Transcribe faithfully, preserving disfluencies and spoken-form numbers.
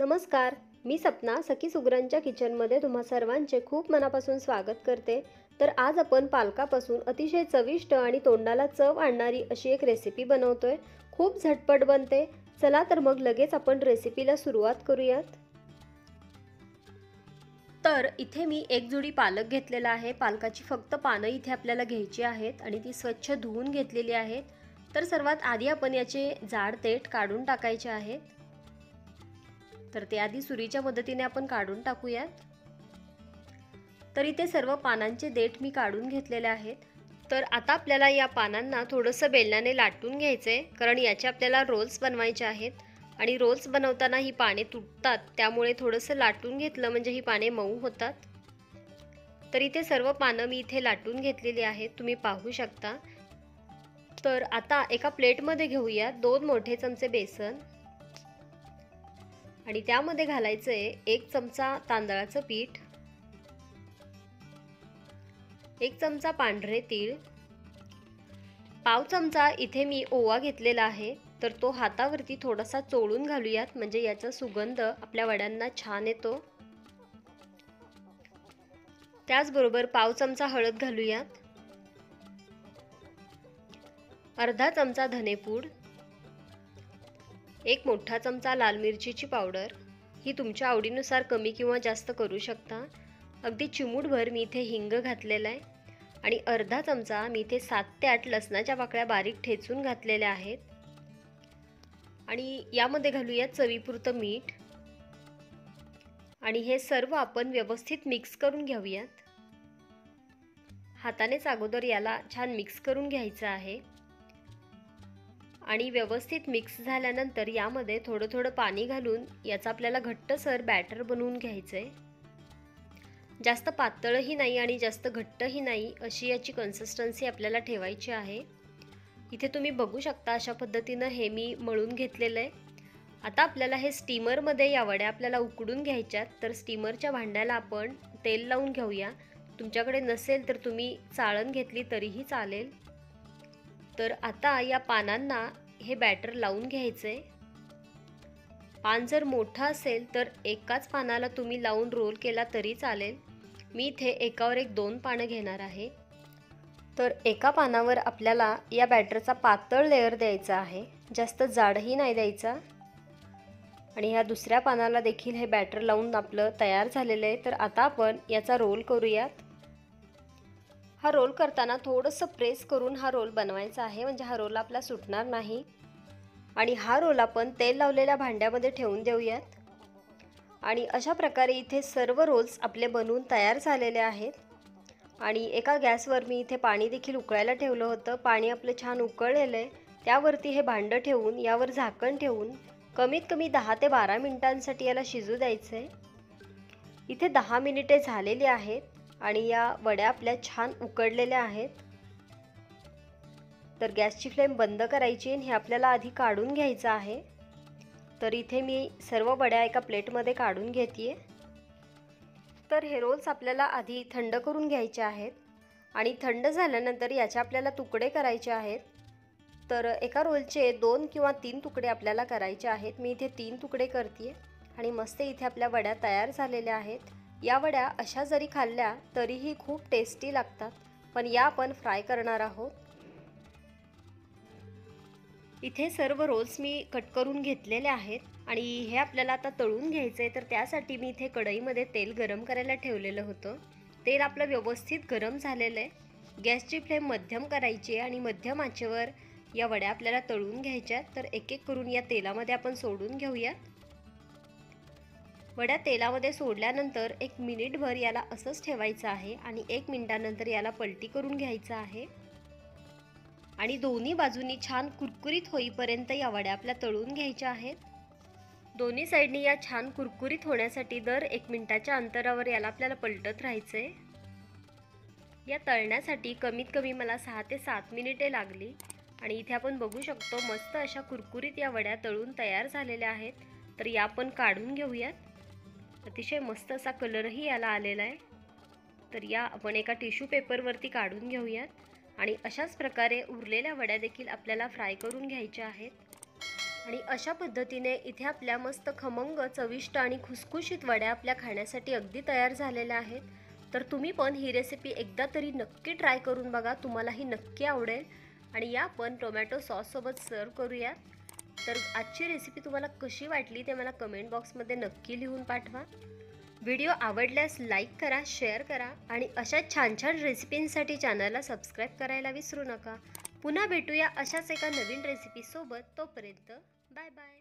नमस्कार, मी सपना सखी सुगरांच्या किचनमध्ये तुम्हा सर्वांचे खूप मनापासून स्वागत करते। तर आज आपण पालकापासून अतिशय चविष्ट आणि तोंडाला चव आणणारी अशी एक रेसिपी बनवतोय। खूप झटपट बनते। चला तर मग लगेच आपण रेसिपीला सुरुवात करूयात। तर इथे मी एक जुडी पालक घेतलेला आहे। पालकाची फक्त पाने इथे आपल्याला घ्यायची आहेत आणि ती स्वच्छ धुवून घेतलेली आहेत। तर सर्वात आधी आपण याचे जाड देठ काढून टाकायचे आहेत। तर ते आधी सुरीच्या मदतीने आपण काढून टाकूयात। तर इथे सर्व पानांचे देठ मी काढून घेतलेले आहेत। तर आता आपल्याला या पानांना थोडंसं बेलण्याने लाटून घ्यायचे, कारण याचे आपल्याला रोल्स बनवायचे आहेत आणि रोल्स बनवताना ही पाने तुटतात, त्यामुळे थोडंसं लाटून घेतलं म्हणजे ही पाने मऊ होतात। तर इथे सर्व पानं मी इथे लाटून घेतलेली आहेत, तुम्ही पाहू शकता। तर आता एका प्लेटमध्ये घेऊया दोन मोठे चमचे बेसन आणि त्यामध्ये घालायचं आहे एक चमचा तांदळाचं पीठ, एक चमचा पांढरे तीळ, पाव चमचा इथे मी ओवा घेतलेला आहे। तर तो हातावरती थोडासा चोळून घालूयात, म्हणजे याचा सुगंध आपल्या वड्यांना छान येतो। त्याचबरोबर पाव चमचा हळद घालूयात, अर्धा चमचा धनेपूड, एक मोठा चमचा लाल मिरचीची पावडर, ही तुमच्या आवडीनुसार कमी किंवा जास्त करू शकता। अगदी चिमूटभर मी इथे हिंग घातलेला आहे आणि अर्धा चमचा मी इथे सात ते आठ लसणाच्या पाकळ्या बारीक ठेचून घातलेल्या आहेत। आणि यामध्ये घालूयात चवीपुरतं मीठ आणि हे सर्व आपण व्यवस्थित मिक्स करून घेऊयात। हातानेच अगोदर याला छान मिक्स करून घ्यायचं आहे आणि व्यवस्थित मिक्स झाल्यानंतर यामध्ये थोडं थोडं पाणी घालून याचा आपल्याला घट्टसर बॅटर बनवून घ्यायचं आहे। जास्त पातळही नाही आणि जास्त घट्टही नाही, अशी याची कन्सिस्टन्सी आपल्याला ठेवायची आहे। इथे तुम्ही बघू शकता अशा पद्धतीने हे मी मळून घेतलेलं आहे। आता आपल्याला हे स्टीमरमध्ये या वड्या आपल्याला उकडून घ्यायच्यात। तर स्टीमरच्या भांड्याला आपण तेल लावून घेऊया। तुमच्याकडे नसेल तर तुम्ही चाळण घेतली तरीही चालेल। तर आता या पानांना हे बॅटर लावून घ्यायचे। पान जर मोठा असेल तर एकाच पानाला तुम्ही लावून रोल केला तरी चालेल। मी इथे एकावर एक दोन पानं घेणार आहे। तर एका पानावर आपल्याला या बॅटरचा पातळ लेअर द्यायचा आहे, जास्त जाडही नाही द्यायचा। आणि ह्या दुसऱ्या पानाला देखील हे बॅटर लावून आपलं तयार झालेलं आहे। तर आता आपण याचा रोल करूयात। हा रोल करताना थोडंसं प्रेस करून हा रोल बनवायचा आहे, म्हणजे हा रोल आपला सुटणार नाही। आणि हा रोल आपण तेल लावलेल्या भांड्यामध्ये ठेवून देऊयात। आणि अशा प्रकारे इथे सर्व रोल्स आपले बनवून तयार झालेले आहेत। आणि एका गॅसवर मी इथे पाणी देखील उकळायला ठेवलं होतं। पाणी आपलं छान उकळलेलं आहे, त्यावरती हे भांडं ठेवून यावर झाकण ठेवून कमीत कमी दहा ते बारा मिनिटांसाठी याला शिजू द्यायचं आहे। इथे दहा मिनिटे झालेली आहेत आणि या वड्या आपल्या छान उकडलेल्या आहेत। तर गॅसची फ्लेम बंद करायची आणि हे आपल्याला आधी काढून घ्यायचं आहे। तर इथे मी सर्व वड्या एका प्लेटमध्ये काढून घेते। तर हे रोल्स आपल्याला आधी थंड करून घ्यायचे आहेत आणि थंड झाल्यानंतर याचे आपल्याला तुकडे करायचे आहेत। तर एका रोलचे दोन किंवा तीन तुकडे आपल्याला करायचे आहेत। मी इथे तीन तुकडे करते आणि मस्त इथे आपल्या वड्या तयार झालेल्या आहेत। या वड्या अशा जरी खाल्ल्या तरीही खूप टेस्टी लागतात, पण या आपण फ्राय करणार आहोत। इथे सर्व रोल्स मी कट करून घेतलेले आहेत आणि हे आपल्याला आता तळून घ्यायचे आहे। तर त्यासाठी मी इथे कढईमध्ये तेल गरम करायला ठेवलेलं होतं। तेल आपलं व्यवस्थित गरम झालेलं आहे। गॅसची फ्लेम मध्यम करायची आणि मध्यम आचेवर या वड्या आपल्याला तळून घ्यायच्या। तर एक एक करून या तेलामध्ये आपण सोडून घेऊयात। वड्या तेलामध्ये सोडल्यानंतर एक मिनिटभर याला असंच ठेवायचं आहे आणि एक मिनिटानंतर याला पलटी करून घ्यायचं आहे आणि दोन्ही बाजूनी छान कुरकुरीत होईपर्यंत या वड्या आपल्या तळून घ्यायच्या आहेत। दोन्ही साईडनी या छान कुरकुरीत होण्यासाठी दर एक मिनिटाच्या अंतरावर याला आपल्याला पलटत राहायचं आहे। या तळण्यासाठी कमीत कमी मला सहा ते सात मिनिटे लागली आणि इथे आपण बघू शकतो मस्त अशा कुरकुरीत या वड्या तळून तयार झालेल्या आहेत। तर या आपण काढून घेऊयात। अतिशय मस्त असा कलरही याला आलेला आहे। तर या आपण एका टिश्यू पेपरवरती काढून घेऊयात आणि अशाच प्रकारे उरलेल्या वड्या देखील आपल्याला फ्राय करून घ्यायच्या आहेत। आणि अशा पद्धतीने इथे आपल्या मस्त खमंग चविष्ट आणि खुसखुशीत वड्या आपल्या खाण्यासाठी अगदी तयार झालेल्या आहेत। तर तुम्ही पण ही रेसिपी एकदा तरी नक्की ट्राय करून बघा, तुम्हाला ही नक्की आवडेल। आणि या पण टोमॅटो सॉस सोबत सर्व करूया। तर आजची रेसिपी तुम्हाला कशी वाटली ते मला कमेंट बॉक्समध्ये नक्की लिहून पाठवा। व्हिडिओ आवडल्यास लाईक करा, शेअर करा आणि अशा छान छान रेसिपींसाठी चॅनलला सबस्क्राईब करायला विसरू नका। पुन्हा भेटूया अशाच एका नवीन रेसिपी सोबत, तोपर्यंत बाय बाय।